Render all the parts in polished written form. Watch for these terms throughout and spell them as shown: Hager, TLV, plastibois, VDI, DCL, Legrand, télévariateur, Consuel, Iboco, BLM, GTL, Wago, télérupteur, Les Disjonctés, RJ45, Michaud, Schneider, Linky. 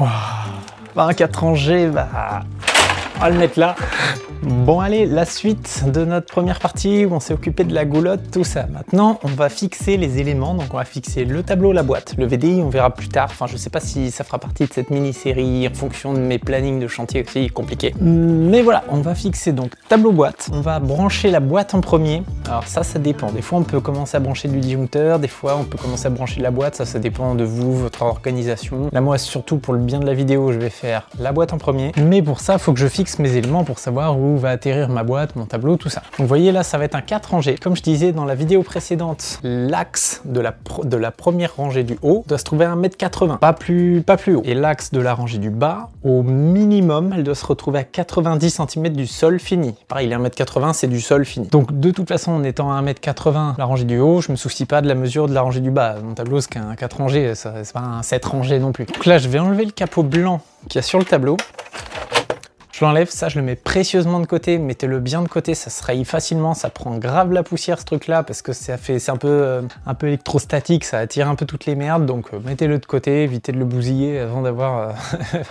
Wow. Bah, un 4 rangées, bah, on va le mettre là. Bon allez, la suite de notre première partie où on s'est occupé de la goulotte, tout ça. Maintenant, on va fixer les éléments, donc on va fixer le tableau, la boîte. Le VDI, on verra plus tard, enfin je sais pas si ça fera partie de cette mini-série, en fonction de mes plannings de chantier aussi, compliqué. Mais voilà, on va fixer donc tableau-boîte. On va brancher la boîte en premier. Alors ça dépend. Des fois, on peut commencer à brancher du disjoncteur, des fois, on peut commencer à brancher la boîte, ça dépend de vous, votre organisation. Là, moi, surtout pour le bien de la vidéo, je vais faire la boîte en premier. Mais pour ça, il faut que je fixe mes éléments pour savoir où va atterrir ma boîte, mon tableau, tout ça. Donc vous voyez là, ça va être un 4 rangées. Comme je disais dans la vidéo précédente, l'axe de la première rangée du haut doit se trouver à 1,80 m, pas plus haut. Et l'axe de la rangée du bas, au minimum, elle doit se retrouver à 90 cm du sol fini. Pareil, il est 1,80 m, c'est du sol fini. Donc de toute façon, en étant à 1,80 m, la rangée du haut, je me soucie pas de la mesure de la rangée du bas. Mon tableau, c'est qu'un 4 rangées, c'est pas un 7 rangées non plus. Donc là, je vais enlever le capot blanc qu'il y a sur le tableau. Je l'enlève, ça je le mets précieusement de côté, mettez-le bien de côté, ça se raye facilement, ça prend grave la poussière ce truc là, parce que ça fait, c'est un peu électrostatique, ça attire un peu toutes les merdes, donc mettez-le de côté, évitez de le bousiller avant d'avoir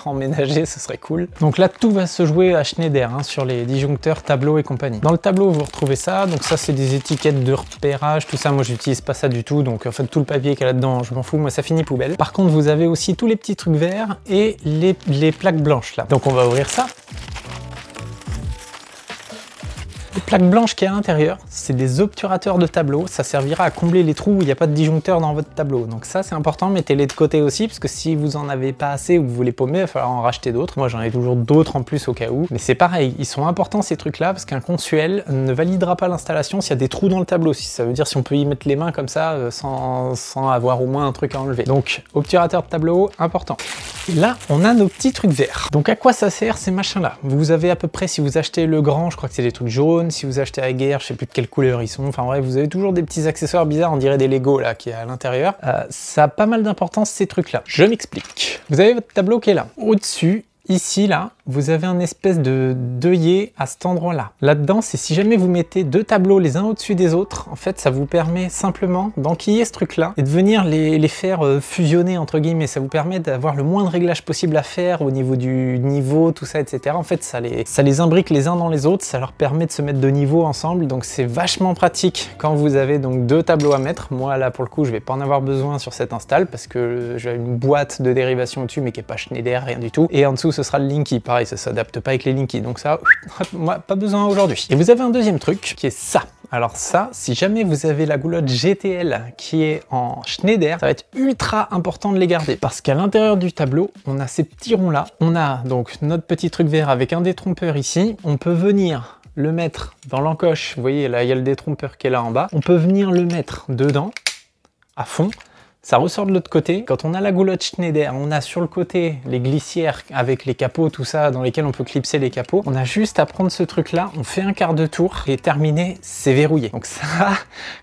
emménagé, ce serait cool. Donc là tout va se jouer à Schneider, hein, sur les disjoncteurs, tableaux et compagnie. Dans le tableau vous retrouvez ça, donc ça c'est des étiquettes de repérage, tout ça, moi j'utilise pas ça du tout, donc en fait tout le papier qu'il y a là-dedans, je m'en fous, moi ça finit poubelle. Par contre vous avez aussi tous les petits trucs verts et les plaques blanches là, donc on va ouvrir ça. Les plaques blanches qui est à l'intérieur, c'est des obturateurs de tableau, ça servira à combler les trous où il n'y a pas de disjoncteur dans votre tableau. Donc ça c'est important, mettez-les de côté aussi, parce que si vous en avez pas assez ou vous les paumez, il va falloir en racheter d'autres. Moi j'en ai toujours d'autres en plus au cas où. Mais c'est pareil, ils sont importants ces trucs là, parce qu'un consuel ne validera pas l'installation s'il y a des trous dans le tableau. Si ça veut dire si on peut y mettre les mains comme ça sans avoir au moins un truc à enlever. Donc obturateur de tableau, important. Et là on a nos petits trucs verts. Donc à quoi ça sert ces machins là? Vous avez à peu près, si vous achetez Legrand, je crois que c'est des trucs jaunes. Si vous achetez Hager, je sais plus de quelle couleur ils sont, enfin bref, vous avez toujours des petits accessoires bizarres, on dirait des Lego là, qui est à l'intérieur. Ça a pas mal d'importance ces trucs là. Je m'explique. Vous avez votre tableau qui est là. Au-dessus, ici là, vous avez un espèce de d'œillet à cet endroit là. Là-dedans, c'est si jamais vous mettez deux tableaux les uns au-dessus des autres, en fait ça vous permet simplement d'enquiller ce truc là et de venir les faire fusionner entre guillemets. Ça vous permet d'avoir le moins de réglages possible à faire au niveau du niveau, tout ça, etc. En fait ça les imbrique les uns dans les autres, ça leur permet de se mettre de niveau ensemble, donc c'est vachement pratique quand vous avez donc deux tableaux à mettre. Moi là pour le coup je vais pas en avoir besoin sur cette install parce que j'ai une boîte de dérivation dessus mais qui est pas Schneider, rien du tout. Et en dessous ce sera le Linky. Pareil, ça s'adapte pas avec les Linky, donc ça, moi, pas besoin aujourd'hui. Et vous avez un deuxième truc qui est ça. Alors ça, si jamais vous avez la goulotte GTL qui est en Schneider, ça va être ultra important de les garder parce qu'à l'intérieur du tableau, on a ces petits ronds là. On a donc notre petit truc vert avec un détrompeur ici. On peut venir le mettre dans l'encoche. Vous voyez, là, il y a le détrompeur qui est là en bas. On peut venir le mettre dedans à fond. Ça ressort de l'autre côté. Quand on a la goulotte Schneider, on a sur le côté les glissières avec les capots, tout ça, dans lesquels on peut clipser les capots. On a juste à prendre ce truc-là, on fait un quart de tour, et terminé, c'est verrouillé. Donc ça,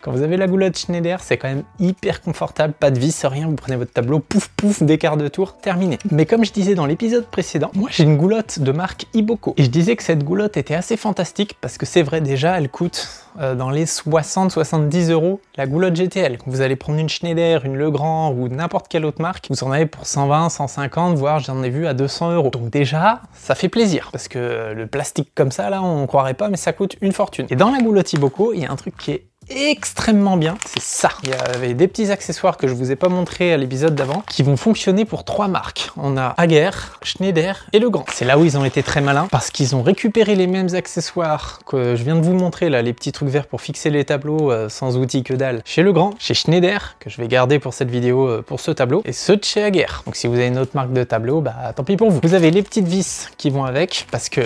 quand vous avez la goulotte Schneider, c'est quand même hyper confortable, pas de vis, rien, vous prenez votre tableau, pouf pouf, des quarts de tour, terminé. Mais comme je disais dans l'épisode précédent, moi j'ai une goulotte de marque Iboco. Et je disais que cette goulotte était assez fantastique, parce que c'est vrai déjà, elle coûte dans les 60-70 € la goulotte GTL. Vous allez prendre une Schneider, une Legrand ou n'importe quelle autre marque, vous en avez pour 120, 150, voire j'en ai vu à 200 €. Donc déjà, ça fait plaisir parce que le plastique comme ça, là, on croirait pas, mais ça coûte une fortune. Et dans la goulotte Iboco, il y a un truc qui est extrêmement bien, c'est ça. Il y avait des petits accessoires que je vous ai pas montré à l'épisode d'avant qui vont fonctionner pour 3 marques. On a Hager, Schneider et Legrand. C'est là où ils ont été très malins parce qu'ils ont récupéré les mêmes accessoires que je viens de vous montrer là, les petits trucs verts pour fixer les tableaux sans outils que dalle chez Legrand, chez Schneider que je vais garder pour cette vidéo pour ce tableau et ceux de chez Hager. Donc si vous avez une autre marque de tableau, bah tant pis pour vous. Vous avez les petites vis qui vont avec parce que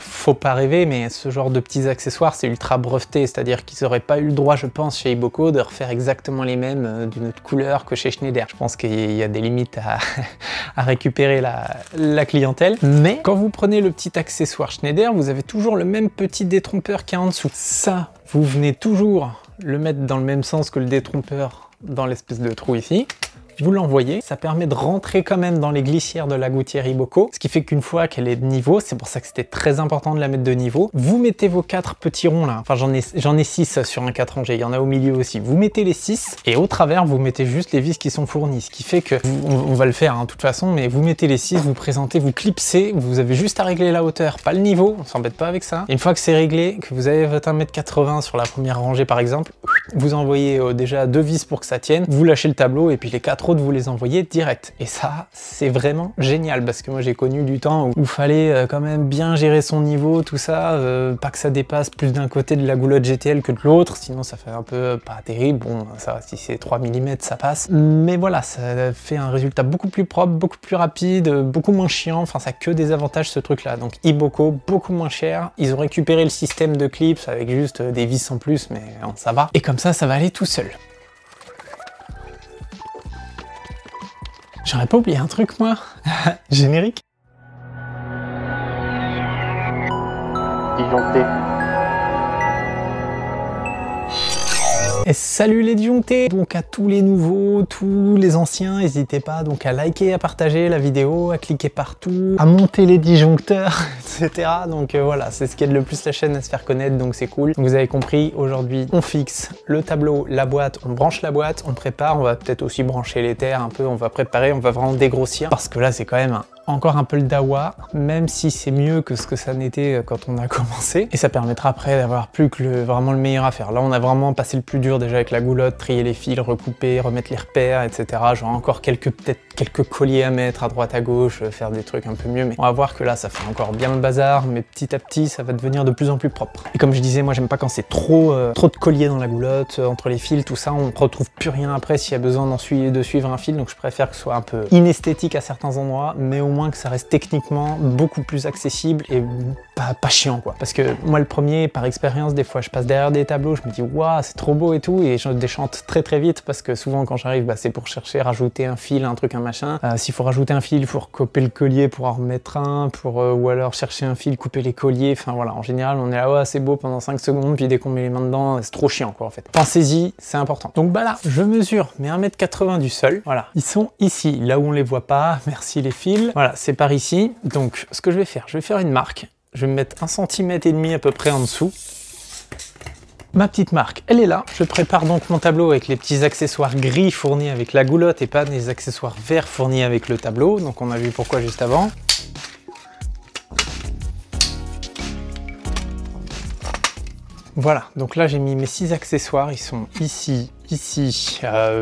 faut pas rêver, mais ce genre de petits accessoires c'est ultra breveté, c'est-à-dire qu'ils auraient pas eu le droit, je pense, chez Iboco de refaire exactement les mêmes d'une autre couleur que chez Schneider. Je pense qu'il y a des limites à récupérer la clientèle. Mais quand vous prenez le petit accessoire Schneider, vous avez toujours le même petit détrompeur qu'il y a en dessous. Ça, vous venez toujours le mettre dans le même sens que le détrompeur dans l'espèce de trou ici. vous l'envoyez. Ça permet de rentrer quand même dans les glissières de la gouttière Iboco, ce qui fait qu'une fois qu'elle est de niveau, c'est pour ça que c'était très important de la mettre de niveau, vous mettez vos 4 petits ronds là, enfin j'en ai 6 sur un 4 rangées, il y en a au milieu aussi, vous mettez les 6 et au travers vous mettez juste les vis qui sont fournies, ce qui fait que on va le faire de toute façon, mais vous mettez les 6, vous présentez, vous clipsez, vous avez juste à régler la hauteur, pas le niveau, on s'embête pas avec ça. Et une fois que c'est réglé, que vous avez votre 1m80 sur la première rangée par exemple, vous envoyez déjà 2 vis pour que ça tienne, vous lâchez le tableau et puis les 4 autres vous les envoyez direct. Et ça c'est vraiment génial parce que moi j'ai connu du temps où fallait quand même bien gérer son niveau, tout ça, pas que ça dépasse plus d'un côté de la goulotte GTL que de l'autre, sinon ça fait un peu pas terrible, bon ça si c'est 3 mm ça passe, mais voilà ça fait un résultat beaucoup plus propre, beaucoup plus rapide, beaucoup moins chiant, enfin ça a que des avantages ce truc là, donc Iboco beaucoup moins cher, ils ont récupéré le système de clips avec juste des vis en plus mais non, ça va, et comme ça va aller tout seul. J'aurais pas oublié un truc moi. Générique. Disjonctés. Et salut les disjonctés, donc à tous les nouveaux, tous les anciens, n'hésitez pas donc à liker, à partager la vidéo, à cliquer partout, à monter les disjoncteurs, etc. Donc voilà, c'est ce qui aide le plus la chaîne à se faire connaître, donc c'est cool. Vous avez compris, aujourd'hui on fixe le tableau, la boîte, on branche la boîte, on prépare, on va peut-être aussi brancher les terres un peu, on va préparer, on va vraiment dégrossir, parce que là c'est quand même encore un peu le dawa, même si c'est mieux que ce que ça n'était quand on a commencé, et ça permettra après d'avoir plus que vraiment le meilleur à faire. Là on a vraiment passé le plus dur déjà avec la goulotte, trier les fils, recouper, remettre les repères, etc. J'aurai encore peut-être quelques colliers à mettre à droite à gauche, faire des trucs un peu mieux, mais on va voir que là ça fait encore bien le bazar, mais petit à petit ça va devenir de plus en plus propre. Et comme je disais, moi j'aime pas quand c'est trop de colliers dans la goulotte, entre les fils, tout ça, on retrouve plus rien après s'il y a besoin de suivre un fil, donc je préfère que ce soit un peu inesthétique à certains endroits, mais au moins que ça reste techniquement beaucoup plus accessible et pas chiant quoi, parce que moi le premier par expérience des fois je passe derrière des tableaux, je me dis waouh c'est trop beau et tout, et je déchante très vite parce que souvent quand j'arrive c'est pour chercher rajouter un fil, un truc, un machin, s'il faut rajouter un fil il faut recoper le collier pour en remettre un, pour ou alors chercher un fil, couper les colliers, enfin voilà, en général on est là ouais, c'est beau pendant 5 secondes puis dès qu'on met les mains dedans c'est trop chiant quoi en fait. Pensez-y, c'est important. Donc bah là je mesure mes 1m80 du sol, voilà ils sont ici là où on les voit pas, merci les fils, voilà c'est par ici. Donc ce que je vais faire une marque. Je vais me mettre 1,5 cm à peu près en dessous. Ma petite marque, elle est là. Je prépare donc mon tableau avec les petits accessoires gris fournis avec la goulotte et pas des accessoires verts fournis avec le tableau. Donc on a vu pourquoi juste avant. Voilà, donc là j'ai mis mes 6 accessoires, ils sont ici,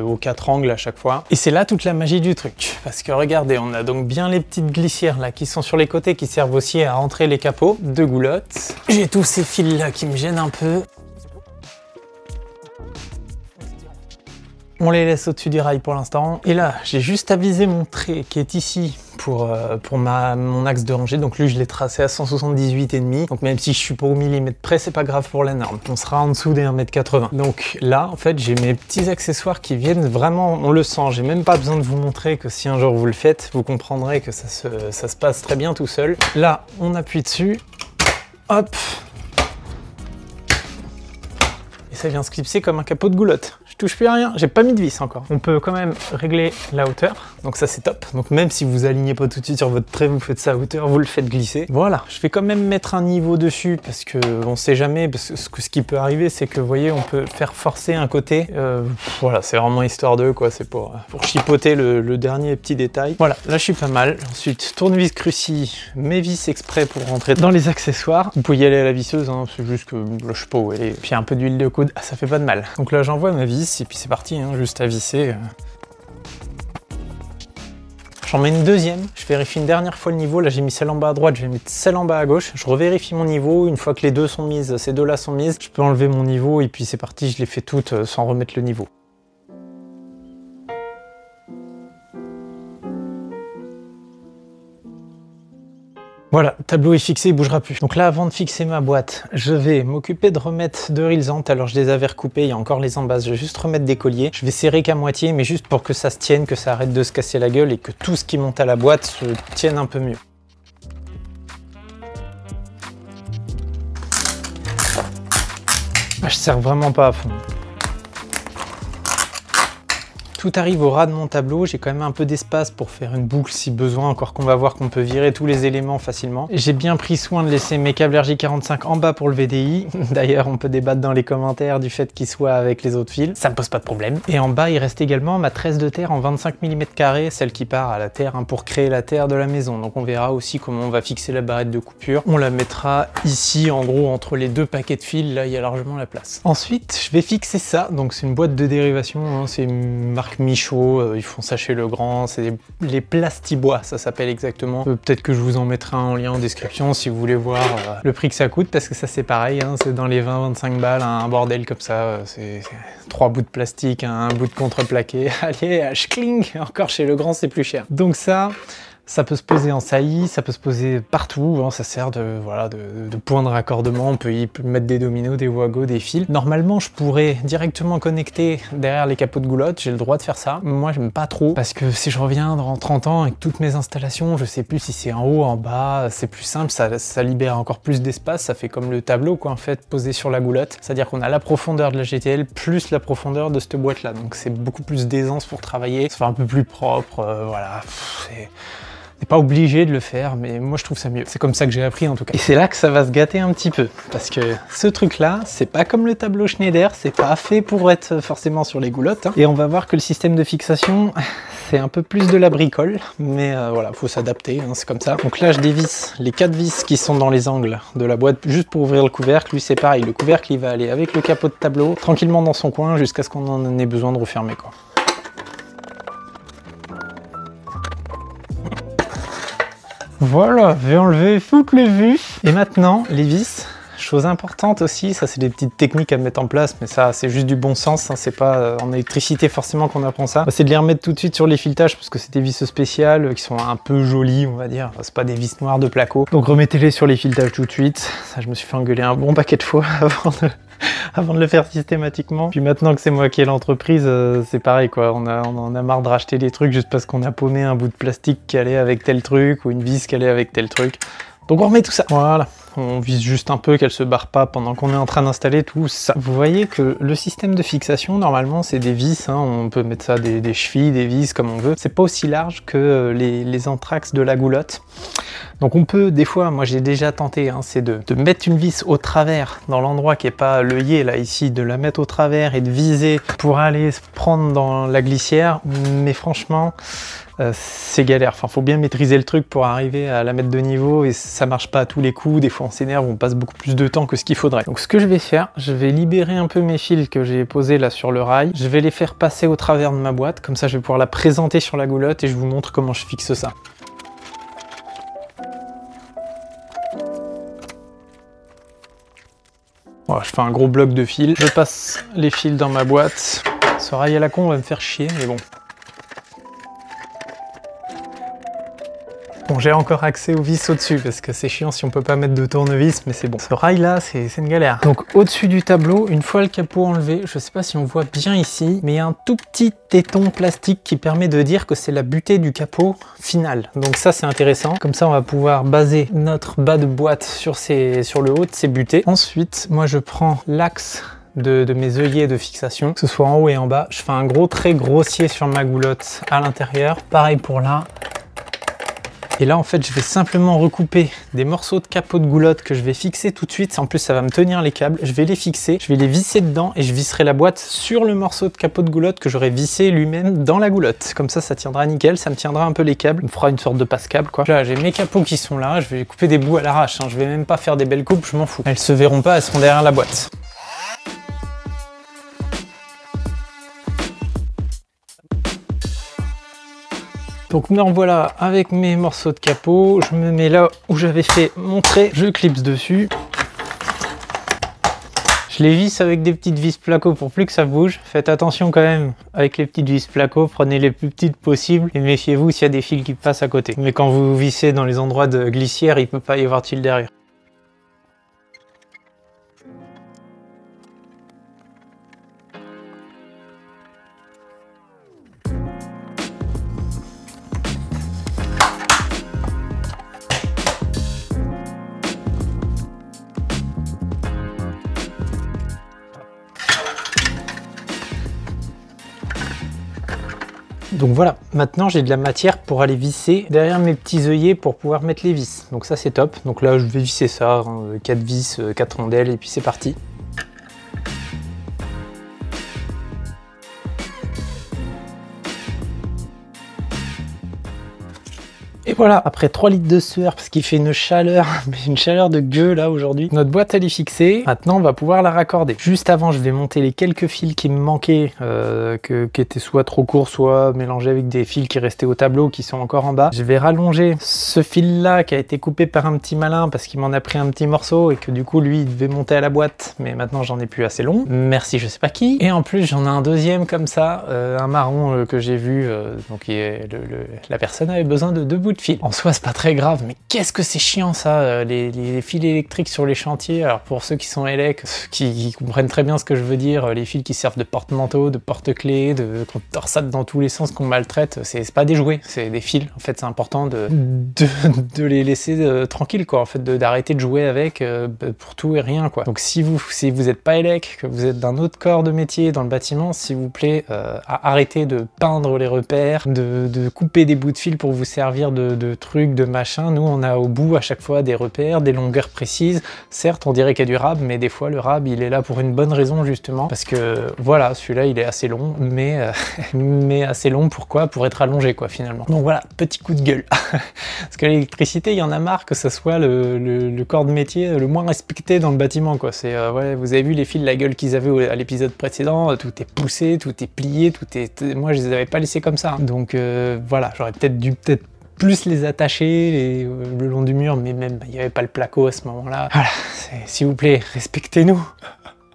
aux 4 angles à chaque fois. Et c'est là toute la magie du truc, parce que regardez, on a donc bien les petites glissières là qui sont sur les côtés, qui servent aussi à entrer les capots de goulotte. J'ai tous ces fils là qui me gênent un peu. On les laisse au-dessus du rail pour l'instant. Et là, j'ai juste avisé mon trait qui est ici pour mon axe de rangée, donc lui je l'ai tracé à 178,5, donc même si je suis pas au millimètre près c'est pas grave pour la norme, on sera en dessous des 1m80. Donc là en fait j'ai mes petits accessoires qui viennent vraiment, on le sent, j'ai même pas besoin de vous montrer, que si un jour vous le faites vous comprendrez que ça se passe très bien tout seul. Là on appuie dessus, hop, et ça vient se clipser comme un capot de goulotte. Je touche plus à rien, j'ai pas mis de vis encore. On peut quand même régler la hauteur, donc ça c'est top. Donc même si vous alignez pas tout de suite sur votre trait, vous faites sa hauteur, vous le faites glisser. Voilà, je vais quand même mettre un niveau dessus parce que on sait jamais, parce que ce qui peut arriver c'est que vous voyez on peut faire forcer un côté. Voilà, c'est vraiment histoire de quoi, c'est pour chipoter le dernier petit détail. Voilà, là je suis pas mal. Ensuite tournevis cruci, mes vis exprès pour rentrer dans les accessoires. Vous pouvez y aller à la visseuse, hein, c'est juste que là, je sais pas où elle est. Puis un peu d'huile de coude, ah, ça fait pas de mal. Donc là j'envoie ma vis. Et puis c'est parti, hein, juste à visser. J'en mets une deuxième, je vérifie une dernière fois le niveau, là j'ai mis celle en bas à droite, je vais mettre celle en bas à gauche, je revérifie mon niveau, une fois que les deux sont mises, ces deux là sont mises, je peux enlever mon niveau et puis c'est parti, je les fais toutes sans remettre le niveau. Voilà, le tableau est fixé, il bougera plus. Donc là, avant de fixer ma boîte, je vais m'occuper de remettre 2 reels ant. Alors je les avais recoupés, il y a encore les embasses, je vais juste remettre des colliers. Je vais serrer qu'à moitié, mais juste pour que ça se tienne, que ça arrête de se casser la gueule et que tout ce qui monte à la boîte se tienne un peu mieux. Je serre vraiment pas à fond. tout arrive au ras de mon tableau, j'ai quand même un peu d'espace pour faire une boucle si besoin, encore qu'on va voir qu'on peut virer tous les éléments facilement. J'ai bien pris soin de laisser mes câbles RJ45 en bas pour le VDI. D'ailleurs, on peut débattre dans les commentaires du fait qu'ils soient avec les autres fils. Ça me pose pas de problème. Et en bas, il reste également ma tresse de terre en 25 mm², celle qui part à la terre hein, pour créer la terre de la maison. Donc on verra aussi comment on va fixer la barrette de coupure. On la mettra ici, en gros, entre les deux paquets de fils. Là, il y a largement la place. Ensuite, je vais fixer ça. Donc c'est une boîte de dérivation, hein, c'est une marque Michaud. Ils font ça chez Legrand. C'est les plastibois, ça s'appelle exactement. Peut-être que je vous en mettrai un lien en description si vous voulez voir le prix que ça coûte, parce que ça c'est pareil, hein, c'est dans les 20-25 balles, hein, un bordel comme ça, c'est 3 bouts de plastique, hein, un bout de contreplaqué, allez, schling, encore chez Legrand c'est plus cher. Donc ça peut se poser en saillie, ça peut se poser partout, hein, ça sert de, voilà, de point de raccordement, on peut y mettre des dominos, des wagos, des fils. Normalement, je pourrais directement connecter derrière les capots de goulotte, j'ai le droit de faire ça. Moi, j'aime pas trop, parce que si je reviens dans 30 ans avec toutes mes installations, je sais plus si c'est en haut, en bas, c'est plus simple, ça libère encore plus d'espace, ça fait comme le tableau, quoi, en fait, posé sur la goulotte. C'est-à-dire qu'on a la profondeur de la GTL plus la profondeur de cette boîte-là, donc c'est beaucoup plus d'aisance pour travailler, ça fait un peu plus propre, voilà, c'est... On n'est pas obligé de le faire, mais moi je trouve ça mieux. C'est comme ça que j'ai appris en tout cas. Et c'est là que ça va se gâter un petit peu, parce que ce truc-là, c'est pas comme le tableau Schneider, c'est pas fait pour être forcément sur les goulottes. Hein. Et on va voir que le système de fixation, c'est un peu plus de la bricole, mais voilà, faut s'adapter, hein, c'est comme ça. Donc là, je dévisse les 4 vis qui sont dans les angles de la boîte, juste pour ouvrir le couvercle. Lui, c'est pareil, le couvercle, il va aller avec le capot de tableau, tranquillement dans son coin, jusqu'à ce qu'on en ait besoin de refermer, quoi. Voilà, j'ai enlevé toutes les vis. Et maintenant, les vis, chose importante aussi, ça c'est des petites techniques à mettre en place, mais ça c'est juste du bon sens, hein, c'est pas en électricité forcément qu'on apprend ça. C'est de les remettre tout de suite sur les filetages, parce que c'est des vis spéciales qui sont un peu jolies, on va dire, c'est pas des vis noires de placo. Donc remettez-les sur les filetages tout de suite, ça je me suis fait engueuler un bon paquet de fois avant de le faire systématiquement. Puis maintenant que c'est moi qui ai l'entreprise, c'est pareil quoi, on en a marre de racheter des trucs juste parce qu'on a paumé un bout de plastique qui allait avec tel truc ou une vis qui allait avec tel truc. Donc on remet tout ça. Voilà, on vise juste un peu qu'elle se barre pas pendant qu'on est en train d'installer tout ça. Vous voyez que le système de fixation, normalement, c'est des vis, hein. On peut mettre ça des chevilles, des vis, comme on veut. C'est pas aussi large que les entraxes de la goulotte. Donc on peut, des fois, moi j'ai déjà tenté, hein, c'est de mettre une vis au travers dans l'endroit qui est pas l'œillet, là, ici, de la mettre au travers et de viser pour aller se prendre dans la glissière. Mais franchement... c'est galère, enfin faut bien maîtriser le truc pour arriver à la mettre de niveau et ça marche pas à tous les coups, des fois on s'énerve, on passe beaucoup plus de temps que ce qu'il faudrait. Donc ce que je vais faire, je vais libérer un peu mes fils que j'ai posés là sur le rail, je vais les faire passer au travers de ma boîte, comme ça je vais pouvoir la présenter sur la goulotte et je vous montre comment je fixe ça. Voilà, je fais un gros bloc de fils, je passe les fils dans ma boîte, ce rail à la con va me faire chier mais bon. Bon, j'ai encore accès aux vis au-dessus parce que c'est chiant si on peut pas mettre de tournevis, mais c'est bon. Ce rail là, c'est une galère. Donc au-dessus du tableau, une fois le capot enlevé, je sais pas si on voit bien ici, mais il y a un tout petit téton plastique qui permet de dire que c'est la butée du capot final. Donc ça c'est intéressant. Comme ça on va pouvoir baser notre bas de boîte sur le haut de ces butées. Ensuite, moi je prends l'axe de mes œillets de fixation, que ce soit en haut et en bas. Je fais un gros trait grossier sur ma goulotte à l'intérieur. Pareil pour là. Et là, en fait, je vais simplement recouper des morceaux de capot de goulotte que je vais fixer tout de suite. En plus, ça va me tenir les câbles. Je vais les fixer, je vais les visser dedans et je visserai la boîte sur le morceau de capot de goulotte que j'aurai vissé lui-même dans la goulotte. Comme ça, ça tiendra nickel, ça me tiendra un peu les câbles. On fera une sorte de passe-câble, quoi. Là, j'ai mes capots qui sont là. Je vais couper des bouts à l'arrache, hein. Je vais même pas faire des belles coupes, je m'en fous. Elles se verront pas, elles seront derrière la boîte. Donc me voilà avec mes morceaux de capot, je me mets là où j'avais fait mon trait, je clipse dessus. Je les visse avec des petites vis placo pour plus que ça bouge. Faites attention quand même avec les petites vis placo, prenez les plus petites possibles et méfiez-vous s'il y a des fils qui passent à côté. Mais quand vous vissez dans les endroits de glissière, il peut pas y avoir de fil derrière. Donc voilà, maintenant j'ai de la matière pour aller visser derrière mes petits œillets pour pouvoir mettre les vis. Donc ça c'est top. Donc là je vais visser ça, 4 vis, 4 rondelles et puis c'est parti. Et voilà, après 3 litres de sueur, parce qu'il fait une chaleur, mais une chaleur de gueux là aujourd'hui, notre boîte elle est fixée, maintenant on va pouvoir la raccorder. Juste avant, je vais monter les quelques fils qui me manquaient, qui étaient soit trop courts, soit mélangés avec des fils qui restaient au tableau, qui sont encore en bas. Je vais rallonger ce fil là, qui a été coupé par un petit malin, parce qu'il m'en a pris un petit morceau, et que du coup, lui, il devait monter à la boîte, mais maintenant j'en ai plus assez long. Merci je sais pas qui. Et en plus, j'en ai un deuxième comme ça, un marron que j'ai vu, donc la personne avait besoin de 2 bouts de fil. En soi c'est pas très grave, mais qu'est-ce que c'est chiant ça, les fils électriques sur les chantiers. Alors pour ceux qui sont élèves, qui comprennent très bien ce que je veux dire, les fils qui servent de porte-manteau, de porte-clés, qu'on torsade dans tous les sens, qu'on maltraite, c'est pas des jouets, c'est des fils. En fait c'est important de les laisser tranquilles quoi, en fait d'arrêter de jouer avec pour tout et rien quoi. Donc si vous êtes pas élève, que vous êtes d'un autre corps de métier dans le bâtiment, s'il vous plaît arrêtez de peindre les repères, de couper des bouts de fil pour vous servir de trucs, de machin. Nous on a au bout à chaque fois des repères, des longueurs précises. Certes on dirait qu'il y a du rab, mais des fois le rab il est là pour une bonne raison justement, parce que voilà, celui-là il est assez long, mais assez long pourquoi, pour être allongé quoi finalement. Donc voilà, petit coup de gueule parce que l'électricité il y en a marre que ce soit le corps de métier le moins respecté dans le bâtiment quoi. C'est ouais, vous avez vu les fils, la gueule qu'ils avaient à l'épisode précédent, tout est poussé, tout est plié, moi je les avais pas laissés comme ça hein. Donc voilà, j'aurais peut-être dû plus les attacher le long du mur, mais même il n'y avait pas le placo à ce moment-là. Voilà, s'il vous plaît, respectez-nous.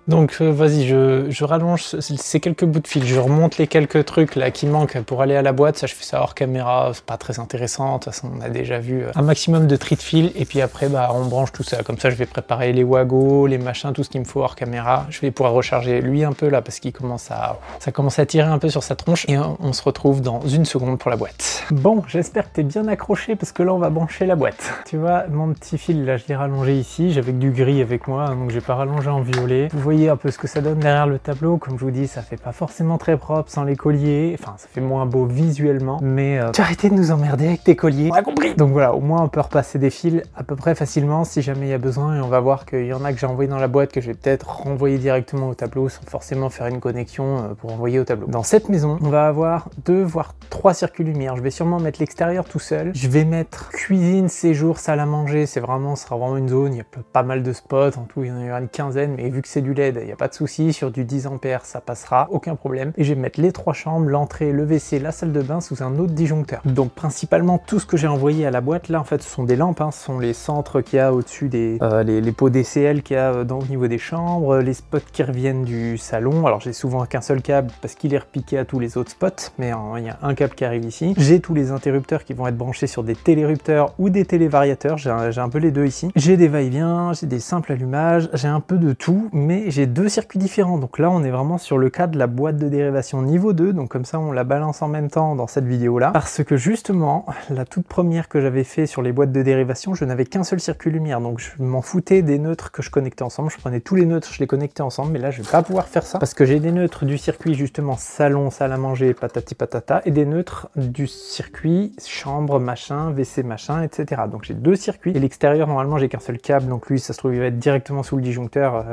Donc vas-y, je rallonge ces quelques bouts de fil, je remonte les quelques trucs là qui manquent pour aller à la boîte. Ça je fais ça hors caméra, c'est pas très intéressant, de toute façon on a déjà vu un maximum de tri de fil, et puis après bah on branche tout ça, comme ça je vais préparer les wagos, les machins, tout ce qu'il me faut hors caméra. Je vais pouvoir recharger lui un peu là, parce qu'il commence à... ça commence à tirer un peu sur sa tronche, et on se retrouve dans une seconde pour la boîte. Bon, j'espère que t'es bien accroché, parce que là on va brancher la boîte. Tu vois, mon petit fil là je l'ai rallongé ici, j'avais du gris avec moi, donc j'ai pas rallongé en violet. Vous voyez un peu ce que ça donne derrière le tableau. Comme je vous dis, ça fait pas forcément très propre sans les colliers, enfin ça fait moins beau visuellement, mais tu as arrêté de nous emmerder avec tes colliers, on a compris. Donc voilà, au moins on peut repasser des fils à peu près facilement si jamais il y a besoin, et on va voir qu'il y en a que j'ai envoyé dans la boîte, que je vais peut-être renvoyer directement au tableau sans forcément faire une connexion pour envoyer au tableau. Dans cette maison, on va avoir 2 voire 3 circuits lumière. Je vais sûrement mettre l'extérieur tout seul, je vais mettre cuisine, séjour, salle à manger, c'est vraiment, ce sera vraiment une zone, il y a pas mal de spots, en tout il y en a une quinzaine, mais vu que c'est du LED, il n'y a pas de souci, sur du 10 A ça passera, aucun problème. Et je vais mettre les 3 chambres, l'entrée, le WC, la salle de bain sous un autre disjoncteur. Donc principalement tout ce que j'ai envoyé à la boîte là en fait ce sont des lampes, hein. Ce sont les centres qu'il y a au-dessus des les pots DCL qu'il y a au niveau des chambres, les spots qui reviennent du salon. Alors j'ai souvent qu'un seul câble parce qu'il est repiqué à tous les autres spots, mais il y a un câble qui arrive ici. J'ai tous les interrupteurs qui vont être branchés sur des télérupteurs ou des télévariateurs, j'ai un peu les deux ici. J'ai des va-et-vient, j'ai des simples allumages, j'ai un peu de tout, mais j'ai 2 circuits différents. Donc là on est vraiment sur le cas de la boîte de dérivation niveau 2, donc comme ça on la balance en même temps dans cette vidéo là, parce que justement la toute première que j'avais fait sur les boîtes de dérivation, je n'avais qu'un seul circuit lumière, donc je m'en foutais des neutres que je connectais ensemble, je prenais tous les neutres, je les connectais ensemble. Mais là je vais pas pouvoir faire ça, parce que j'ai des neutres du circuit justement salon, salle à manger, patati patata, et des neutres du circuit chambre machin, WC machin, etc. Donc j'ai 2 circuits, et l'extérieur normalement j'ai qu'un seul câble, donc lui ça se trouve il va être directement sous le disjoncteur.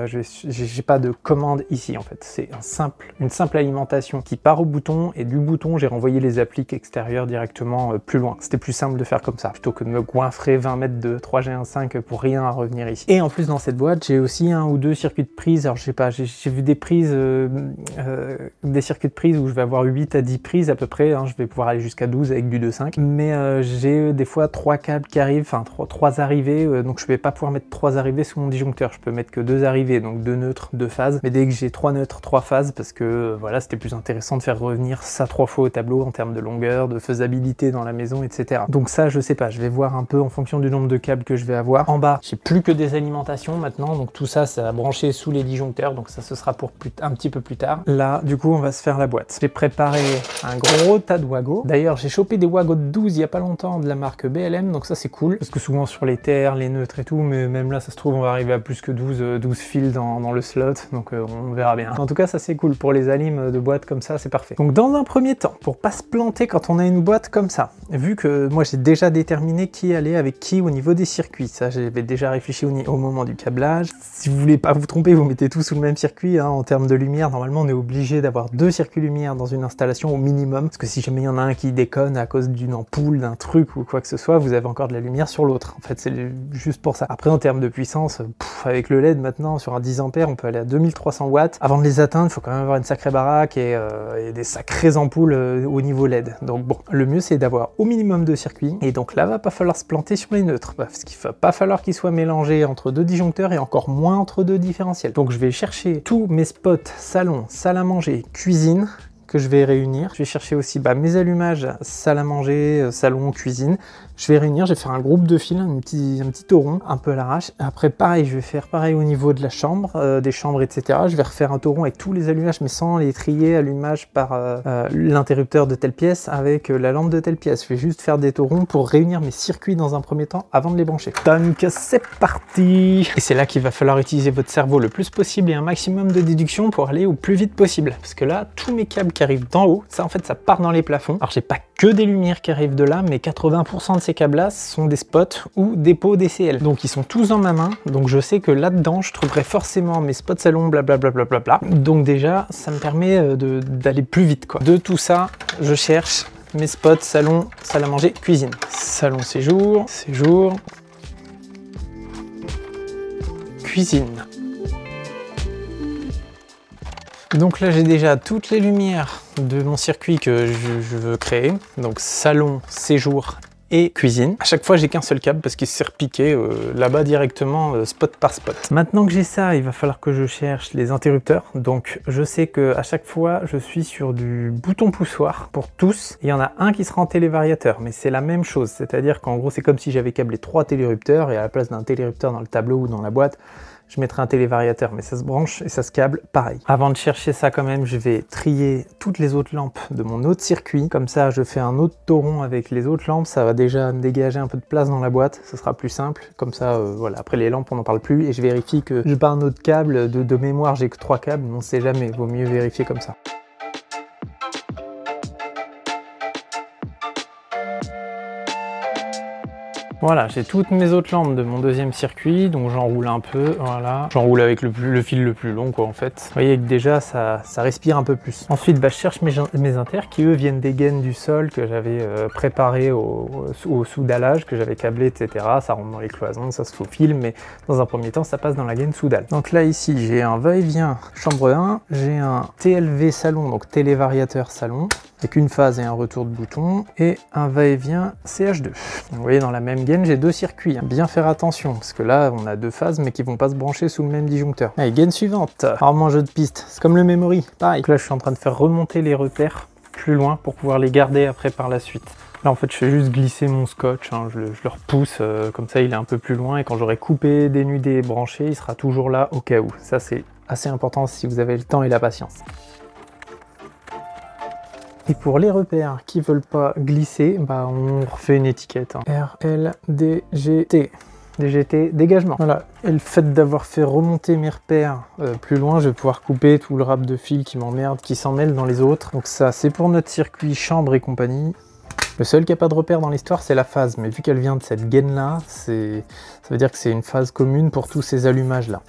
J'ai pas de commande ici en fait, c'est une simple alimentation qui part au bouton, et du bouton j'ai renvoyé les appliques extérieures directement plus loin. C'était plus simple de faire comme ça plutôt que de me goinfrer 20 mètres de 3G15 pour rien à revenir ici. Et en plus dans cette boîte j'ai aussi 1 ou 2 circuits de prise. Alors je sais pas, j'ai vu des prises des circuits de prise où je vais avoir 8 à 10 prises à peu près, hein. Je vais pouvoir aller jusqu'à 12 avec du 2.5, mais j'ai des fois 3 câbles qui arrivent, enfin 3 arrivées, donc je vais pas pouvoir mettre 3 arrivées sous mon disjoncteur, je peux mettre que 2 arrivées, donc 2 neutres, 2 phases. Mais dès que j'ai 3 neutres, 3 phases, parce que voilà, c'était plus intéressant de faire revenir ça 3 fois au tableau en termes de longueur, de faisabilité dans la maison, etc. Donc ça, je sais pas, je vais voir un peu en fonction du nombre de câbles que je vais avoir. En bas, j'ai plus que des alimentations maintenant, donc tout ça, ça va brancher sous les disjoncteurs, donc ça, ce sera pour un petit peu plus tard. Là, du coup, on va se faire la boîte. J'ai préparé un gros tas de wagos. D'ailleurs, j'ai chopé des wagos de 12 il y a pas longtemps de la marque BLM, donc ça, c'est cool, parce que souvent sur les terres, les neutres et tout, mais même là, ça se trouve, on va arriver à plus que 12 fils dans le slot, donc on verra bien. En tout cas, ça c'est cool pour les alimes de boîtes comme ça, c'est parfait. Donc dans un premier temps, pour pas se planter quand on a une boîte comme ça, vu que moi j'ai déjà déterminé qui allait avec qui au niveau des circuits, ça j'avais déjà réfléchi au moment du câblage. Si vous voulez pas vous tromper, vous mettez tout sous le même circuit, hein. En termes de lumière, normalement on est obligé d'avoir 2 circuits lumière dans une installation au minimum, parce que si jamais il y en a un qui déconne à cause d'une ampoule, d'un truc ou quoi que ce soit, vous avez encore de la lumière sur l'autre. En fait, c'est juste pour ça. Après, en termes de puissance, avec le LED maintenant, sur un 10 A, on peut aller à 2300 watts. Avant de les atteindre, il faut quand même avoir une sacrée baraque et des sacrées ampoules au niveau LED. Donc bon, le mieux c'est d'avoir au minimum 2 circuits. Et donc là, va pas falloir se planter sur les neutres, parce qu'il va pas falloir qu'ils soient mélangés entre 2 disjoncteurs et encore moins entre 2 différentiels. Donc je vais chercher tous mes spots salon, salle à manger, cuisine, que je vais réunir. Je vais chercher aussi mes allumages, salle à manger, salon, cuisine. Je vais réunir, je vais faire un groupe de fils, un petit tauron, un peu à l'arrache. Après, pareil, je vais faire pareil au niveau de la chambre, des chambres, etc. Je vais refaire un tauron avec tous les allumages, mais sans les trier allumage par l'interrupteur de telle pièce avec la lampe de telle pièce. Je vais juste faire des taurons pour réunir mes circuits dans un premier temps avant de les brancher. Donc, c'est parti! Et c'est là qu'il va falloir utiliser votre cerveau le plus possible et un maximum de déduction pour aller au plus vite possible. Parce que là, tous mes câbles qui arrivent d'en haut, ça en fait, ça part dans les plafonds. Alors, j'ai pas que des lumières qui arrivent de là, mais 80% de ces câbles-là sont des spots ou des pots DCL. Donc ils sont tous dans ma main, donc je sais que là-dedans je trouverai forcément mes spots salon, blablabla. Donc déjà ça me permet d'aller plus vite quoi. De tout ça, je cherche mes spots salon, salle à manger, cuisine. Salon séjour, séjour, cuisine. Donc là j'ai déjà toutes les lumières de mon circuit que je veux créer, donc salon, séjour et cuisine. À chaque fois j'ai qu'un seul câble parce qu'il s'est repiqué là-bas directement spot par spot. Maintenant que j'ai ça, il va falloir que je cherche les interrupteurs. Donc je sais que à chaque fois je suis sur du bouton poussoir pour tous. Il y en a un qui sera en télévariateur, mais c'est la même chose. C'est-à-dire qu'en gros c'est comme si j'avais câblé 3 télérupteurs et à la place d'un télérupteur dans le tableau ou dans la boîte, je mettrai un télévariateur, mais ça se branche et ça se câble pareil. Avant de chercher ça quand même, je vais trier toutes les autres lampes de mon autre circuit. Comme ça, je fais un autre tauron avec les autres lampes. Ça va déjà me dégager un peu de place dans la boîte. Ça sera plus simple. Comme ça, voilà. Après les lampes, on n'en parle plus. Et je vérifie que j'ai pas un autre câble. De mémoire, j'ai que 3 câbles. On ne sait jamais. Vaut mieux vérifier comme ça. Voilà, j'ai toutes mes autres lampes de mon deuxième circuit, donc j'enroule un peu, voilà. J'enroule avec le fil le plus long, quoi, en fait. Vous voyez que déjà, ça respire un peu plus. Ensuite, je cherche mes inters qui, eux, viennent des gaines du sol que j'avais préparé au soudalage, que j'avais câblé, etc. Ça rentre dans les cloisons, ça se faufile, mais dans un premier temps, ça passe dans la gaine soudale. Donc là, ici, j'ai un va-et-vient chambre 1, j'ai un TLV salon, donc télévariateur salon, avec une phase et un retour de bouton, et un va-et-vient CH2. Donc, vous voyez, dans la même gaine, j'ai 2 circuits. Bien faire attention, parce que là, on a 2 phases, mais qui vont pas se brancher sous le même disjoncteur. Allez, gaine suivante. Rarement jeu de piste, c'est comme le memory, pareil. Donc là, je suis en train de faire remonter les repères plus loin pour pouvoir les garder après par la suite. Là, en fait, je fais juste glisser mon scotch, hein, je le repousse, comme ça, il est un peu plus loin, et quand j'aurai coupé, dénudé et branché, il sera toujours là au cas où. Ça, c'est assez important si vous avez le temps et la patience. Et pour les repères qui veulent pas glisser, on refait une étiquette. Hein. R, L, D, G, T. DGT, dégagement. Voilà, et le fait d'avoir fait remonter mes repères plus loin, je vais pouvoir couper tout le rap de fil qui m'emmerde, qui s'en mêle dans les autres. Donc ça, c'est pour notre circuit chambre et compagnie. Le seul qui n'a pas de repère dans l'histoire, c'est la phase, mais vu qu'elle vient de cette gaine-là, ça veut dire que c'est une phase commune pour tous ces allumages-là.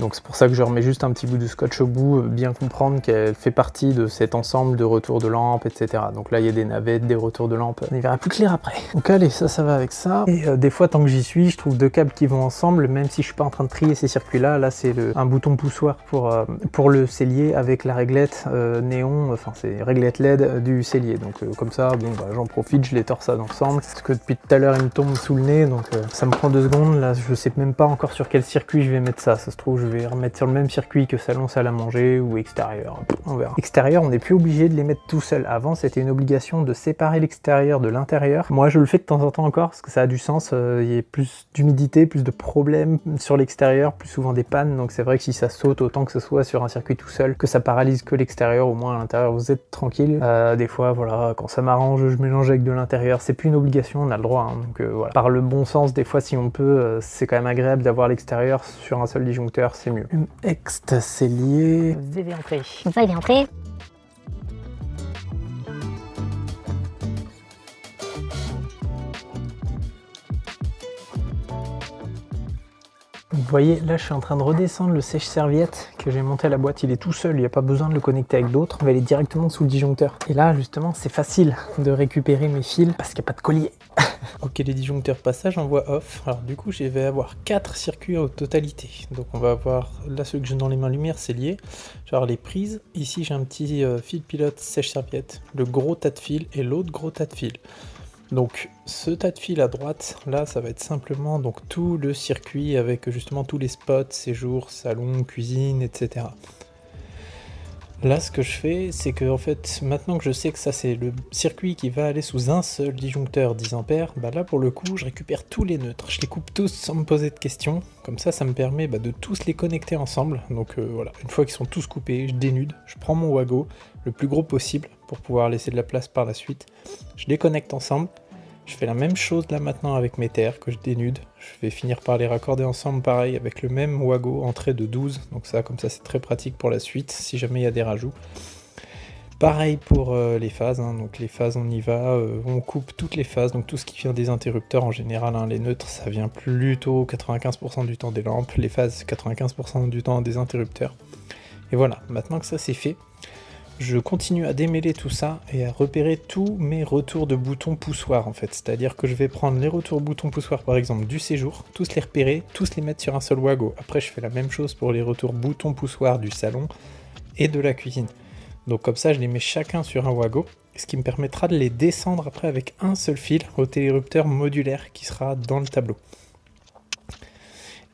Donc c'est pour ça que je remets juste un petit bout de scotch au bout, bien comprendre qu'elle fait partie de cet ensemble de retours de lampe, etc. Donc là, il y a des navettes, des retours de lampe. On y verra plus clair après. Donc allez, ça va avec ça. Et des fois, tant que j'y suis, je trouve 2 câbles qui vont ensemble, même si je suis pas en train de trier ces circuits-là. Là, c'est un bouton poussoir pour le cellier avec la réglette néon, enfin c'est réglette LED du cellier. Donc comme ça, bon, j'en profite, je les torsade ensemble. Parce que depuis tout à l'heure, ils me tombent sous le nez, donc ça me prend 2 secondes. Là, je sais même pas encore sur quel circuit je vais mettre ça. Ça se trouve, je vais remettre sur le même circuit que salon, salle à manger ou extérieur, on verra. Extérieur, on n'est plus obligé de les mettre tout seul. Avant, c'était une obligation de séparer l'extérieur de l'intérieur. Moi, je le fais de temps en temps encore parce que ça a du sens. Il y a plus d'humidité, plus de problèmes sur l'extérieur, plus souvent des pannes. Donc c'est vrai que si ça saute, autant que ce soit sur un circuit tout seul, que ça paralyse que l'extérieur, au moins à l'intérieur, vous êtes tranquille. Des fois, voilà, quand ça m'arrange, je mélange avec de l'intérieur. C'est plus une obligation, on a le droit. Hein, donc voilà. Par le bon sens, des fois, si on peut, c'est quand même agréable d'avoir l'extérieur sur un seul disjoncteur. ailleurs, c'est mieux. Une extacélier. VV entrée. Comme ça, il est entré. Vous voyez, là, je suis en train de redescendre le sèche-serviette que j'ai monté à la boîte. Il est tout seul, il n'y a pas besoin de le connecter avec d'autres. On va aller directement sous le disjoncteur. Et là, justement, c'est facile de récupérer mes fils parce qu'il n'y a pas de collier. Ok, les disjoncteurs passage en voie off. Alors du coup, je vais avoir 4 circuits en totalité. Donc on va avoir, là, celui que j'ai dans les mains lumière, c'est lié. Genre les prises. Ici, j'ai un petit fil pilote sèche-serviette, le gros tas de fils et l'autre gros tas de fils. Donc ce tas de fils à droite, là ça va être simplement donc tout le circuit avec justement tous les spots, séjours, salon, cuisine, etc. Là ce que je fais, c'est que en fait maintenant que je sais que ça c'est le circuit qui va aller sous un seul disjoncteur 10 A, bah là pour le coup je récupère tous les neutres, je les coupe tous sans me poser de questions, comme ça ça me permet bah, de tous les connecter ensemble. Donc voilà, une fois qu'ils sont tous coupés, je dénude, je prends mon wago le plus gros possible pour pouvoir laisser de la place par la suite, je les connecte ensemble. Je fais la même chose là maintenant avec mes terres que je dénude. Je vais finir par les raccorder ensemble pareil avec le même wago entrée de 12. Donc ça, comme ça, c'est très pratique pour la suite si jamais il y a des rajouts. Pareil pour les phases. Hein. Donc les phases, on y va. On coupe toutes les phases. Donc tout ce qui vient des interrupteurs en général. Hein, les neutres, ça vient plutôt 95% du temps des lampes. Les phases, 95% du temps des interrupteurs. Et voilà, maintenant que ça c'est fait, je continue à démêler tout ça et à repérer tous mes retours de boutons poussoirs en fait. C'est-à-dire que je vais prendre les retours boutons poussoirs par exemple du séjour, tous les repérer, tous les mettre sur un seul wago. Après je fais la même chose pour les retours boutons poussoirs du salon et de la cuisine. Donc comme ça je les mets chacun sur un wago, ce qui me permettra de les descendre après avec un seul fil au télérupteur modulaire qui sera dans le tableau.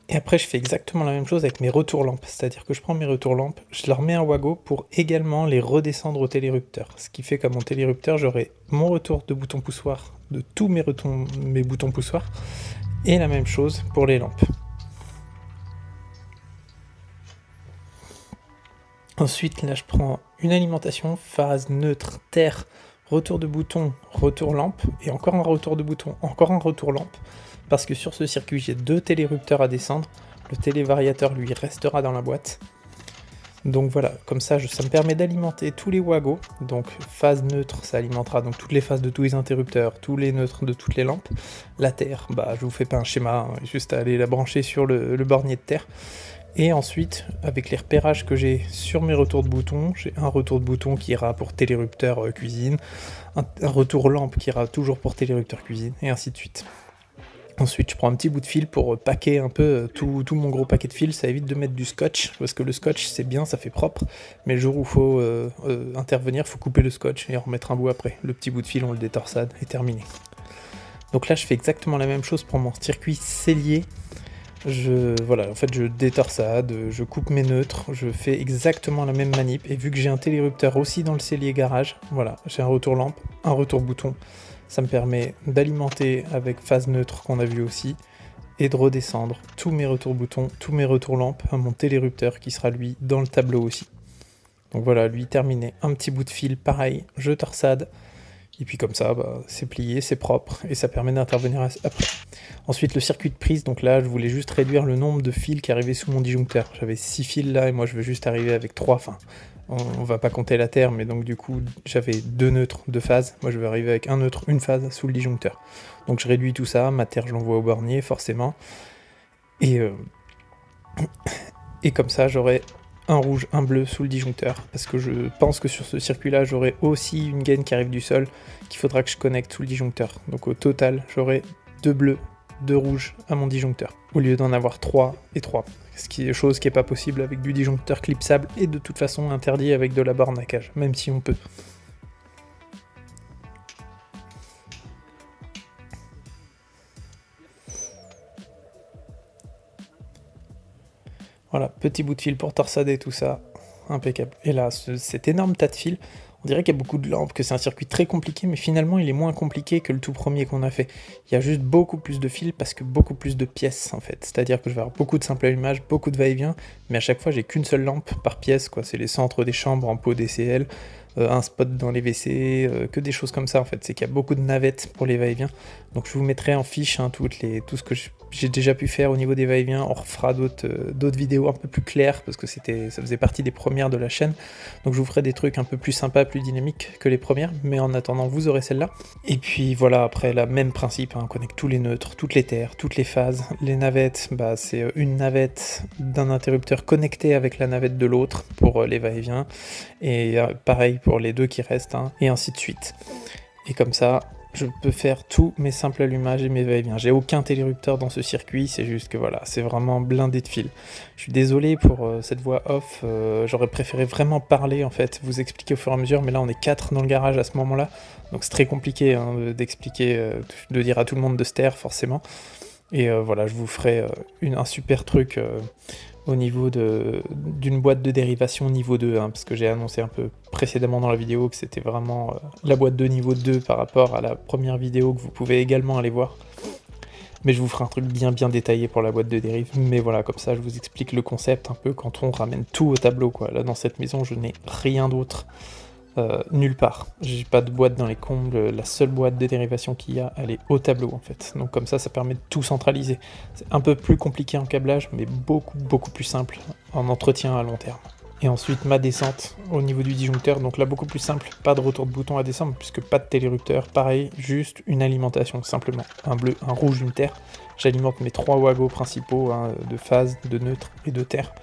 Et après je fais exactement la même chose avec mes retours lampes, c'est-à-dire que je prends mes retours lampes, je leur mets un wago pour également les redescendre au télérupteur. Ce qui fait qu'à mon télérupteur, j'aurai mon retour de bouton poussoir, de tous mes boutons poussoirs, et la même chose pour les lampes. Ensuite là je prends une alimentation, phase, neutre, terre, retour de bouton, retour lampe, et encore un retour de bouton, encore un retour lampe. Parce que sur ce circuit, j'ai 2 télérupteurs à descendre. Le télévariateur, lui, restera dans la boîte. Donc voilà, comme ça, ça me permet d'alimenter tous les wagos. Donc phase neutre, ça alimentera donc toutes les phases de tous les interrupteurs, tous les neutres de toutes les lampes. La terre, bah, je vous fais pas un schéma, hein, juste à aller la brancher sur le bornier de terre. Et ensuite, avec les repérages que j'ai sur mes retours de boutons, j'ai un retour de bouton qui ira pour télérupteur cuisine, un retour lampe qui ira toujours pour télérupteur cuisine, et ainsi de suite. Ensuite, je prends un petit bout de fil pour paquer un peu tout mon gros paquet de fil. Ça évite de mettre du scotch, parce que le scotch, c'est bien, ça fait propre. Mais le jour où il faut intervenir, il faut couper le scotch et en remettre un bout après. Le petit bout de fil, on le détorsade et terminé. Donc là, je fais exactement la même chose pour mon circuit cellier. Voilà, en fait, je détorsade, je coupe mes neutres, je fais exactement la même manip. Et vu que j'ai un télérupteur aussi dans le cellier garage, voilà, j'ai un retour lampe, un retour bouton. Ça me permet d'alimenter avec phase neutre qu'on a vu aussi et de redescendre tous mes retours boutons, tous mes retours lampes à mon télérupteur qui sera lui dans le tableau aussi. Donc voilà, lui terminé, un petit bout de fil, pareil, je torsade. Et puis comme ça, bah, c'est plié, c'est propre et ça permet d'intervenir après. Ensuite le circuit de prise, donc là je voulais juste réduire le nombre de fils qui arrivaient sous mon disjoncteur. J'avais 6 fils là et moi je veux juste arriver avec 3 fins. On va pas compter la terre, mais donc du coup j'avais 2 neutres, 2 phases. Moi je vais arriver avec un neutre, une phase sous le disjoncteur. Donc je réduis tout ça, ma terre je l'envoie au bornier forcément. Et comme ça j'aurai un rouge, un bleu sous le disjoncteur. Parce que je pense que sur ce circuit là j'aurai aussi une gaine qui arrive du sol qu'il faudra que je connecte sous le disjoncteur. Donc au total j'aurai 2 bleus, 2 rouges à mon disjoncteur. Au lieu d'en avoir 3 et 3. Ce qui est chose qui n'est pas possible avec du disjoncteur clipsable et de toute façon interdit avec de la borne à cage, même si on peut. Voilà, petit bout de fil pour torsader tout ça, impeccable. Et là, cet énorme tas de fils, on dirait qu'il y a beaucoup de lampes, que c'est un circuit très compliqué, mais finalement il est moins compliqué que le tout premier qu'on a fait. Il y a juste beaucoup plus de fils parce que beaucoup plus de pièces en fait. C'est-à-dire que je vais avoir beaucoup de simples allumages, beaucoup de va-et-vient, mais à chaque fois j'ai qu'une seule lampe par pièce, quoi. C'est les centres des chambres en pot DCL, un spot dans les WC, que des choses comme ça en fait. C'est qu'il y a beaucoup de navettes pour les va-et-vient. Donc je vous mettrai en fiche hein, tout ce que je j'ai déjà pu faire au niveau des va-et-vient. On refera d'autres vidéos un peu plus claires parce que ça faisait partie des premières de la chaîne. Donc je vous ferai des trucs un peu plus sympas, plus dynamiques que les premières. Mais en attendant, vous aurez celle-là. Et puis voilà, après, là, même principe, hein, on connecte tous les neutres, toutes les terres, toutes les phases. Les navettes, bah, c'est une navette d'un interrupteur connecté avec la navette de l'autre pour les va-et-vient. Et pareil pour les deux qui restent, hein, et ainsi de suite. Et comme ça, je peux faire tous mes simples allumages et mes va-et-vient. J'ai aucun télérupteur dans ce circuit, c'est juste que voilà, c'est vraiment blindé de fil. Je suis désolé pour cette voix off, j'aurais préféré vraiment parler en fait, vous expliquer au fur et à mesure, mais là on est 4 dans le garage à ce moment-là, donc c'est très compliqué hein, d'expliquer, de dire à tout le monde de se taire forcément. Et voilà, je vous ferai un super truc au niveau d'une boîte de dérivation niveau 2, hein, parce que j'ai annoncé un peu précédemment dans la vidéo que c'était vraiment la boîte de niveau 2 par rapport à la première vidéo que vous pouvez également aller voir. Mais je vous ferai un truc bien détaillé pour la boîte de dérive, mais voilà, comme ça je vous explique le concept un peu quand on ramène tout au tableau, quoi. Là dans cette maison je n'ai rien d'autre. Nulle part, j'ai pas de boîte dans les combles, la seule boîte de dérivation qu'il y a elle est au tableau en fait, donc comme ça ça permet de tout centraliser. C'est un peu plus compliqué en câblage mais beaucoup plus simple en entretien à long terme. Et ensuite ma descente au niveau du disjoncteur, donc là beaucoup plus simple, pas de retour de bouton à descendre puisque pas de télérupteur, pareil, juste une alimentation simplement, un bleu, un rouge, une terre. J'alimente mes 3 wagos principaux hein, de phase, de neutre et de terre.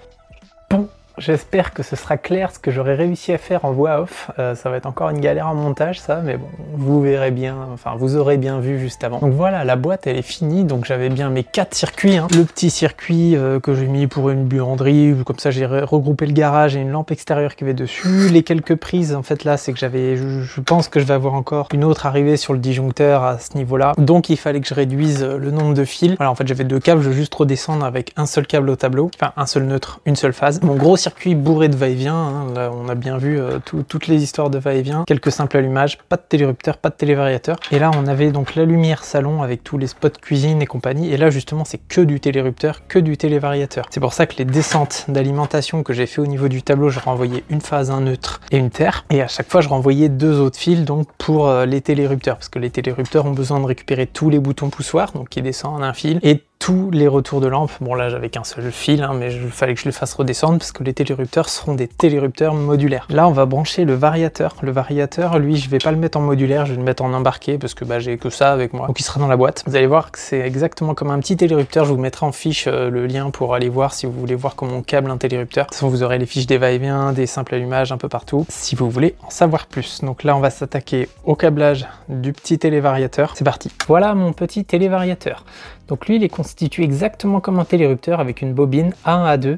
Bon. J'espère que ce sera clair ce que j'aurai réussi à faire en voix off. Ça va être encore une galère en montage ça, mais bon, vous verrez bien, enfin vous aurez bien vu juste avant. Donc voilà, la boîte elle est finie, donc j'avais bien mes 4 circuits. Hein. Le petit circuit que j'ai mis pour une buanderie, comme ça j'ai regroupé le garage et une lampe extérieure qui va dessus. Les quelques prises en fait là, c'est que j'avais, je pense que je vais avoir encore une autre arrivée sur le disjoncteur à ce niveau-là. Donc il fallait que je réduise le nombre de fils. Voilà, en fait j'avais 2 câbles, je vais juste redescendre avec un seul câble au tableau, enfin un seul neutre, une seule phase. Mon gros circuit bourré de va-et-vient, hein. Là on a bien vu toutes les histoires de va-et-vient, quelques simples allumages, pas de télérupteur, pas de télévariateur, et là on avait donc la lumière salon avec tous les spots cuisine et compagnie, et là justement c'est que du télérupteur, que du télévariateur. C'est pour ça que les descentes d'alimentation que j'ai fait au niveau du tableau, je renvoyais une phase, un neutre et une terre, et à chaque fois je renvoyais 2 autres fils donc pour les télérupteurs, parce que les télérupteurs ont besoin de récupérer tous les boutons poussoirs, donc qui descendent en un fil, et tous les retours de lampe. Bon là j'avais qu'un seul fil hein, mais il fallait que je le fasse redescendre parce que les télérupteurs seront des télérupteurs modulaires. Là on va brancher le variateur. Le variateur lui je vais pas le mettre en modulaire, je vais le mettre en embarqué parce que bah, j'ai que ça avec moi. Donc il sera dans la boîte. Vous allez voir que c'est exactement comme un petit télérupteur. Je vous mettrai en fiche le lien pour aller voir si vous voulez voir comment on câble un télérupteur. De toute façon vous aurez les fiches des va-et-vient, des simples allumages un peu partout si vous voulez en savoir plus. Donc là on va s'attaquer au câblage du petit télévariateur. C'est parti. Voilà mon petit télévariateur. Donc lui il est constitué exactement comme un télérupteur avec une bobine A1 A2.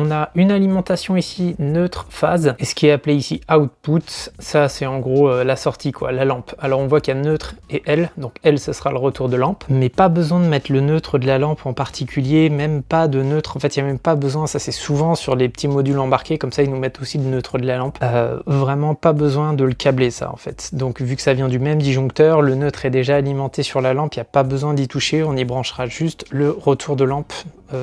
On a une alimentation ici neutre phase et ce qui est appelé ici output, ça c'est en gros la sortie quoi, la lampe. Alors on voit qu'il y a neutre et L, donc L ce sera le retour de lampe, mais pas besoin de mettre le neutre de la lampe en particulier, même pas de neutre, en fait il n'y a même pas besoin, ça c'est souvent sur les petits modules embarqués, comme ça ils nous mettent aussi le neutre de la lampe, vraiment pas besoin de le câbler ça en fait. Donc vu que ça vient du même disjoncteur, le neutre est déjà alimenté sur la lampe, il n'y a pas besoin d'y toucher, on y branchera juste le retour de lampe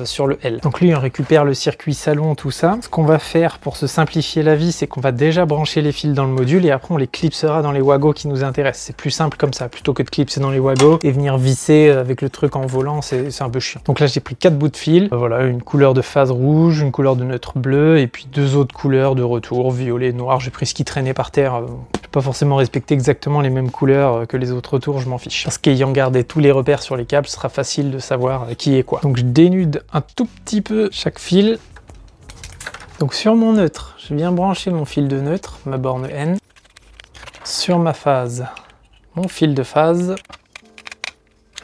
sur le L. Donc lui on récupère le circuit salon, tout ça. Ce qu'on va faire pour se simplifier la vie, c'est qu'on va déjà brancher les fils dans le module et après on les clipsera dans les wagos qui nous intéressent. C'est plus simple comme ça, plutôt que de clipser dans les wagos et venir visser avec le truc en volant, c'est un peu chiant. Donc là j'ai pris 4 bouts de fil, voilà, une couleur de phase rouge, une couleur de neutre bleu et puis 2 autres couleurs de retour, violet, noir. J'ai pris ce qui traînait par terre. Pas forcément respecter exactement les mêmes couleurs que les autres retours, je m'en fiche. Parce qu'ayant gardé tous les repères sur les câbles, ce sera facile de savoir qui est quoi. Donc je dénude un tout petit peu chaque fil. Donc sur mon neutre, je viens brancher mon fil de neutre, ma borne N. Sur ma phase, mon fil de phase.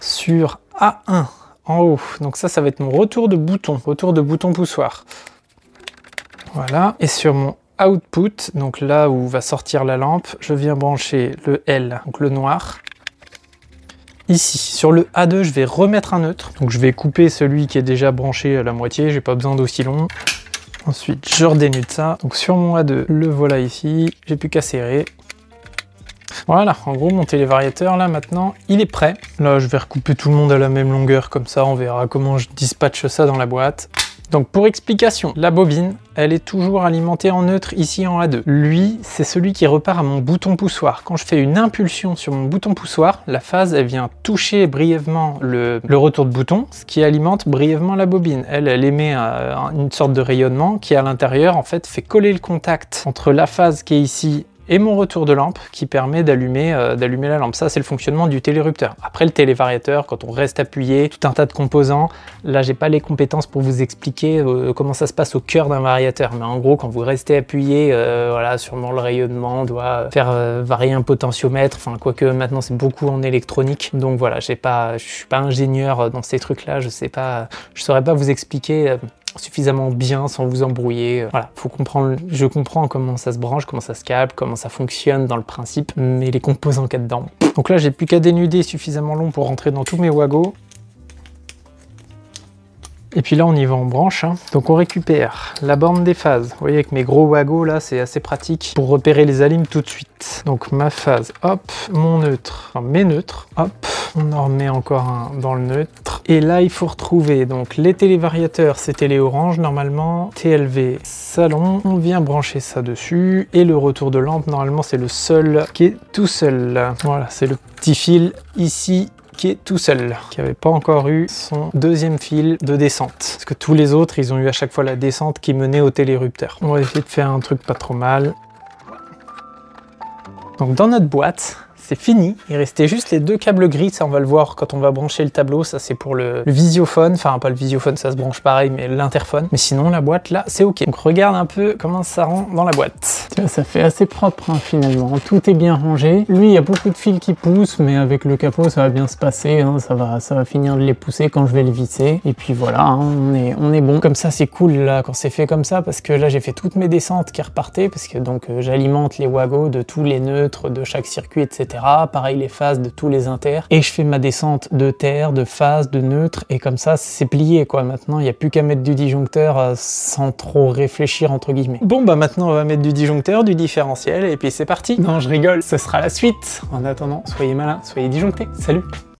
Sur A1, en haut. Donc ça, ça va être mon retour de bouton poussoir. Voilà. Et sur mon output, donc là où va sortir la lampe, je viens brancher le L, donc le noir. Ici, sur le A2, je vais remettre un neutre. Donc je vais couper celui qui est déjà branché à la moitié, j'ai pas besoin d'aussi long. Ensuite, je redénude ça. Donc sur mon A2, le voilà ici, j'ai plus qu'à serrer. Voilà, en gros mon télévariateur là maintenant il est prêt. Là je vais recouper tout le monde à la même longueur comme ça, on verra comment je dispatche ça dans la boîte. Donc pour explication, la bobine, elle est toujours alimentée en neutre ici en A2. Lui, c'est celui qui repart à mon bouton poussoir. Quand je fais une impulsion sur mon bouton poussoir, la phase, elle vient toucher brièvement le retour de bouton, ce qui alimente brièvement la bobine. Elle émet une sorte de rayonnement qui à l'intérieur en fait fait coller le contact entre la phase qui est ici et mon retour de lampe qui permet d'allumer la lampe. Ça, c'est le fonctionnement du télérupteur. Après, le télévariateur, quand on reste appuyé, tout un tas de composants. Là, j'ai pas les compétences pour vous expliquer comment ça se passe au cœur d'un variateur. Mais en gros, quand vous restez appuyé, voilà, sûrement le rayonnement doit faire varier un potentiomètre. Enfin, quoique maintenant, c'est beaucoup en électronique. Donc voilà, je suis pas ingénieur dans ces trucs-là. Je sais pas, je saurais pas vous expliquer suffisamment bien sans vous embrouiller. Voilà, faut comprendre, je comprends comment ça se branche, comment ça se câble, comment ça fonctionne dans le principe, mais les composants qu'il y a dedans. Donc là, j'ai plus qu'à dénuder suffisamment long pour rentrer dans tous mes wagos. Et puis là, on y va en branche, hein. Donc on récupère la borne des phases. Vous voyez que mes gros wagos, là, c'est assez pratique pour repérer les allumes tout de suite. Donc ma phase, hop, mon neutre, enfin mes neutres, hop, on en remet encore un dans le neutre. Et là, il faut retrouver donc les télévariateurs, c'est télé orange normalement, TLV salon, on vient brancher ça dessus. Et le retour de lampe, normalement, c'est le seul qui est tout seul. Voilà, c'est le petit fil ici, qui est tout seul, qui n'avait pas encore eu son deuxième fil de descente. Parce que tous les autres, ils ont eu à chaque fois la descente qui menait au télérupteur. On va essayer de faire un truc pas trop mal. Donc dans notre boîte, c'est fini. Il restait juste les deux câbles gris, ça on va le voir quand on va brancher le tableau, ça c'est pour le visiophone, enfin pas le visiophone, ça se branche pareil, mais l'interphone. Mais sinon la boîte là, c'est ok. Donc regarde un peu comment ça rend dans la boîte. Tiens, ça fait assez propre hein, finalement, tout est bien rangé. Lui il y a beaucoup de fils qui poussent, mais avec le capot ça va bien se passer, hein. ça va finir de les pousser quand je vais les visser. Et puis voilà, hein, on est bon. Comme ça c'est cool là quand c'est fait comme ça, parce que là j'ai fait toutes mes descentes qui repartaient, parce que donc j'alimente les wagos de tous les neutres de chaque circuit, etc. Pareil les phases de tous les inters, et je fais ma descente de terre, de phase, de neutre, et comme ça c'est plié quoi. Maintenant il n'y a plus qu'à mettre du disjoncteur sans trop réfléchir entre guillemets. Bon bah maintenant on va mettre du disjoncteur, du différentiel, et puis c'est parti. Non je rigole, ce sera la suite. En attendant soyez malins, soyez disjonctés, salut.